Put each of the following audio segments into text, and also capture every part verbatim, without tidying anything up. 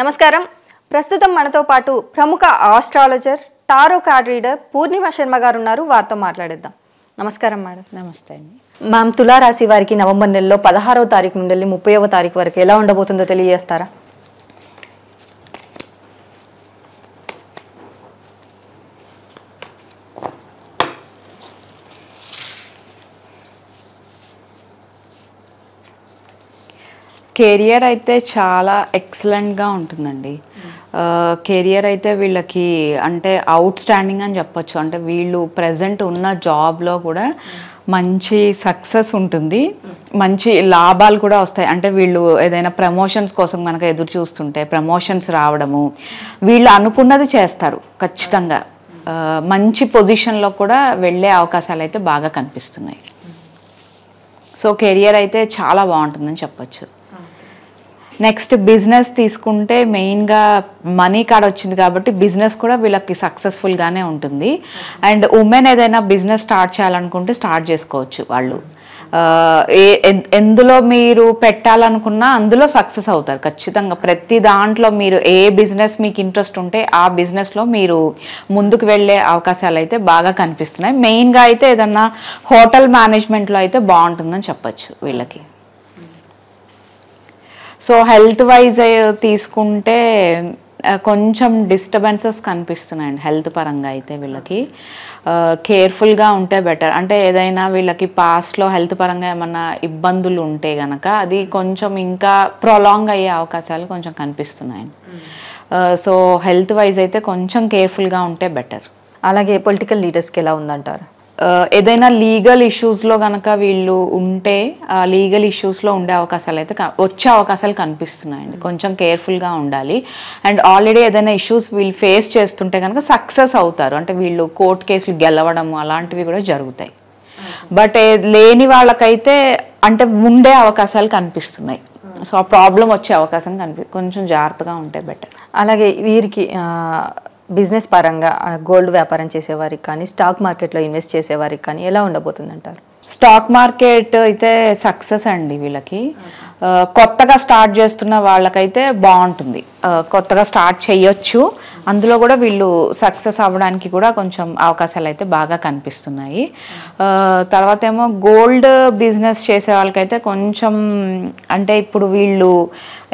నమస్కారం ప్రస్తుతం మనతో పాటు ప్రముఖ astrologer tarot card reader Purnima Sharma గారు ఉన్నారు వారితో మాట్లాడేద్దాం నమస్కారం మేడం నమస్తే అండి మామ్ తులా రాశి వారికి నవంబర్ నెలలో పదహారవ తారీఖు నుండి ముప్పైవ తారీఖు వరకు ఎలా ఉండబోతుందో తెలియజేస్తారా कैरियर अयिते चाला एक्सलेंट गा उंटुंदंडी कैरियर अयिते वीళ్ళకి అంటే అవుట్ స్టాండింగ్ అని చెప్పొచ్చు అంటే వీళ్ళు ప్రెజెంట్ ఉన్న జాబ్ లో కూడా మంచి సక్సెస్ ఉంటుంది మంచి లాభాలు కూడా వస్తాయి అంటే వీళ్ళు ఏదైనా ప్రమోషన్స్ కోసం మనక ఎదురు చూస్తుంటే ప్రమోషన్స్ రావడము వీళ్ళు అనుకున్నది చేస్తారు ఖచ్చితంగా మంచి పొజిషన్ లో కూడా వెళ్ళే అవకాశాలు అయితే బాగా కనిపిస్తున్నాయి సో కెరీర్ అయితే చాలా బాగుంటుందని చెప్పొచ్చు నెక్స్ట్ బిజినెస్ తీసుకుంటే మెయిన్ గా మనీ కాడ వచ్చింది కాబట్టి బిజినెస్ కూడా వీళ్ళకి సక్సెస్ఫుల్ గానే ఉంటుంది అండ్ ఉమెన్ ఏదైనా బిజినెస్ స్టార్ట్ చేయాలనుకుంటే స్టార్ట్ చేసుకోవచ్చు వాళ్ళు ఎందులో మీరు పెట్టాలనుకున్నా అందులో సక్సెస్ అవుతారు ఖచ్చితంగా ప్రతి దాంట్లో మీరు ఏ బిజినెస్ మీకు ఇంట్రెస్ట్ ఉంటే ఆ బిజినెస్లో మీరు ముందుకు వెళ్ళే అవకాశాలు అయితే బాగా కనిపిస్తున్నాయి మెయిన్గా అయితే ఏదన్నా హోటల్ మేనేజ్మెంట్లో అయితే బాగుంటుందని చెప్పచ్చు వీళ్ళకి సో హెల్త్ వైజ్ తీసుకుంటే కొంచెం డిస్టర్బెన్సెస్ కనిపిస్తున్నాయండి హెల్త్ పరంగా అయితే వీళ్ళకి కేర్ఫుల్గా ఉంటే బెటర్ అంటే ఏదైనా వీళ్ళకి పాస్ట్లో హెల్త్ పరంగా ఏమన్నా ఇబ్బందులు ఉంటే కనుక అది కొంచెం ఇంకా ప్రొలాంగ్ అయ్యే అవకాశాలు కొంచెం కనిపిస్తున్నాయండి సో హెల్త్ వైజ్ అయితే కొంచెం కేర్ఫుల్గా ఉంటే బెటర్ అలాగే పొలిటికల్ లీడర్స్కి ఎలా ఉందంటారు ఏదైనా లీగల్ ఇష్యూస్లో కనుక వీళ్ళు ఉంటే ఆ లీగల్ ఇష్యూస్లో ఉండే అవకాశాలు అయితే వచ్చే అవకాశాలు కనిపిస్తున్నాయండి కొంచెం కేర్ఫుల్గా ఉండాలి అండ్ ఆల్రెడీ ఏదైనా ఇష్యూస్ వీళ్ళు ఫేస్ చేస్తుంటే కనుక సక్సెస్ అవుతారు అంటే వీళ్ళు కోర్టు కేసులు గెలవడము అలాంటివి కూడా జరుగుతాయి బట్ లేని వాళ్ళకైతే అంటే ఉండే అవకాశాలు కనిపిస్తున్నాయి సో ఆ ప్రాబ్లం వచ్చే అవకాశం కనిపి కొంచెం జాగ్రత్తగా ఉంటే బెటర్ అలాగే వీరికి బిజినెస్ పరంగా గోల్డ్ వ్యాపారం చేసేవారికి కానీ స్టాక్ మార్కెట్లో ఇన్వెస్ట్ చేసేవారికి కానీ ఎలా ఉండబోతుంది అంటారు స్టాక్ మార్కెట్ అయితే సక్సెస్ అండి వీళ్ళకి కొత్తగా స్టార్ట్ చేస్తున్న వాళ్ళకైతే బాగుంటుంది కొత్తగా స్టార్ట్ చేయొచ్చు అందులో కూడా వీళ్ళు సక్సెస్ అవ్వడానికి కూడా కొంచెం అవకాశాలు అయితే బాగా కనిపిస్తున్నాయి తర్వాత ఏమో గోల్డ్ బిజినెస్ చేసే వాళ్ళకైతే కొంచెం అంటే ఇప్పుడు వీళ్ళు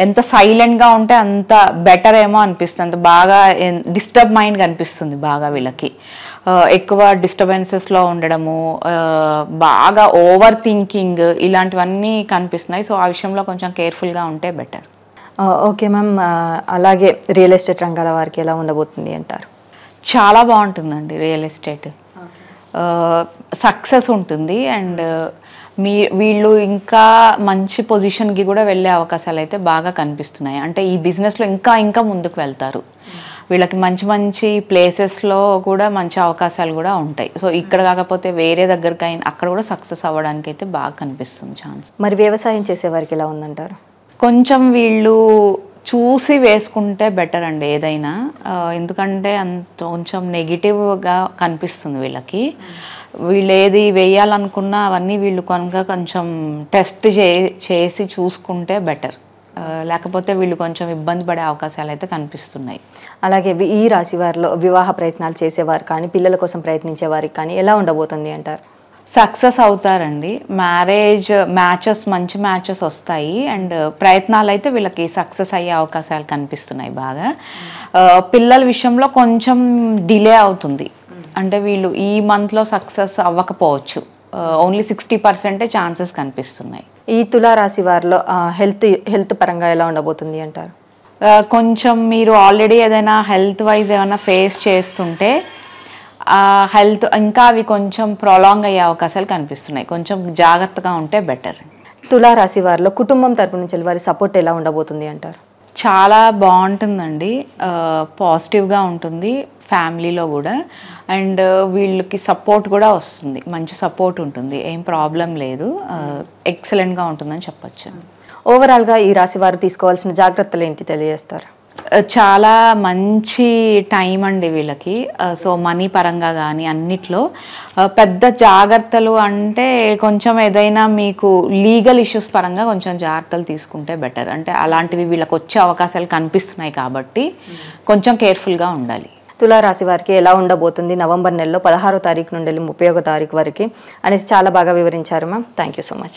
ఎంత సైలెంట్గా ఉంటే అంత బెటర్ ఏమో అనిపిస్తుంది బాగా డిస్టర్బ్ మైండ్ కనిపిస్తుంది బాగా వీళ్ళకి ఎక్కువ డిస్టర్బెన్సెస్లో ఉండడము బాగా ఓవర్ థింకింగ్ ఇలాంటివన్నీ కనిపిస్తున్నాయి సో ఆ విషయంలో కొంచెం కేర్ఫుల్గా ఉంటే బెటర్ ఓకే మ్యామ్ అలాగే రియల్ ఎస్టేట్ రంగాల వారికి ఎలా ఉండబోతుంది అంటారు చాలా బాగుంటుందండి రియల్ ఎస్టేట్ సక్సెస్ ఉంటుంది అండ్ మీ వీళ్ళు ఇంకా మంచి పొజిషన్కి కూడా వెళ్ళే అవకాశాలు అయితే బాగా కనిపిస్తున్నాయి అంటే ఈ బిజినెస్లో ఇంకా ఇంకా ముందుకు వెళ్తారు వీళ్ళకి మంచి మంచి ప్లేసెస్లో కూడా మంచి అవకాశాలు కూడా ఉంటాయి సో ఇక్కడ కాకపోతే వేరే దగ్గరకైనా అక్కడ కూడా సక్సెస్ అవ్వడానికి అయితే బాగా కనిపిస్తుంది ఛాన్స్ మరి వ్యవసాయం చేసేవారికి ఎలా ఉందంటారు కొంచెం వీళ్ళు చూసి వేసుకుంటే బెటర్ అండి ఏదైనా ఎందుకంటే అంత కొంచెం నెగిటివ్గా కనిపిస్తుంది వీళ్ళకి వీళ్ళు ఏది వేయాలనుకున్నా అవన్నీ వీళ్ళు కనుక కొంచెం టెస్ట్ చే చేసి చూసుకుంటే బెటర్ లేకపోతే వీళ్ళు కొంచెం ఇబ్బంది పడే అవకాశాలు అయితే కనిపిస్తున్నాయి అలాగే ఈ రాశి వారిలో వివాహ ప్రయత్నాలు చేసేవారు కానీ పిల్లల కోసం ప్రయత్నించే వారికి కానీ ఎలా ఉండబోతుంది అంటారు సక్సెస్ అవుతారండి మ్యారేజ్ మ్యాచెస్ మంచి మ్యాచెస్ వస్తాయి అండ్ ప్రయత్నాలు అయితే వీళ్ళకి సక్సెస్ అయ్యే అవకాశాలు కనిపిస్తున్నాయి బాగా పిల్లల విషయంలో కొంచెం డిలే అవుతుంది అంటే వీళ్ళు ఈ మంత్లో సక్సెస్ అవ్వకపోవచ్చు ఓన్లీ సిక్స్టీ పర్సెంటే ఛాన్సెస్ కనిపిస్తున్నాయి ఈ తులారాశి వారిలో హెల్త్ హెల్త్ పరంగా ఎలా ఉండబోతుంది అంటారు కొంచెం మీరు ఆల్రెడీ ఏదైనా హెల్త్ వైజ్ ఏమైనా ఫేస్ చేస్తుంటే హెల్త్ ఇంకా అవి కొంచెం ప్రొలాంగ్ అయ్యే అవకాశాలు కనిపిస్తున్నాయి కొంచెం జాగ్రత్తగా ఉంటే బెటర్ తులారాశి వారిలో కుటుంబం తరపు నుంచి వారి సపోర్ట్ ఎలా ఉండబోతుంది అంటారు చాలా బాగుంటుందండి పాజిటివ్గా ఉంటుంది ఫ్యామిలీలో కూడా అండ్ వీళ్ళకి సపోర్ట్ కూడా వస్తుంది మంచి సపోర్ట్ ఉంటుంది ఏం ప్రాబ్లం లేదు ఎక్సలెంట్గా ఉంటుందని చెప్పచ్చు ఓవరాల్గా ఈ రాశి వారు తీసుకోవాల్సిన జాగ్రత్తలు ఏంటి తెలియజేస్తారు చాలా మంచి టైం అండి వీళ్ళకి. సో మనీ పరంగా గాని అన్నిట్లో పెద్ద జాగర్తలు అంటే కొంచెం ఏదైనా మీకు లీగల్ ఇష్యూస్ పరంగా కొంచెం జాగర్తలు తీసుకుంటే బెటర్. అంటే అలాంటివి వీళ్ళకి వచ్చే అవకాశాలు కనిపిస్తున్నాయి కాబట్టి కొంచెం కేర్ఫుల్ గా ఉండాలి. तुला राशि वारिकी एला उंडबोतुंदी नवंबर नेल्लो पदहारो तारीखु नुंडी मुप्पैयो तारीखु वरकु अनेसी चाला बागा विवरिंचारु ma'am. Thank you so much.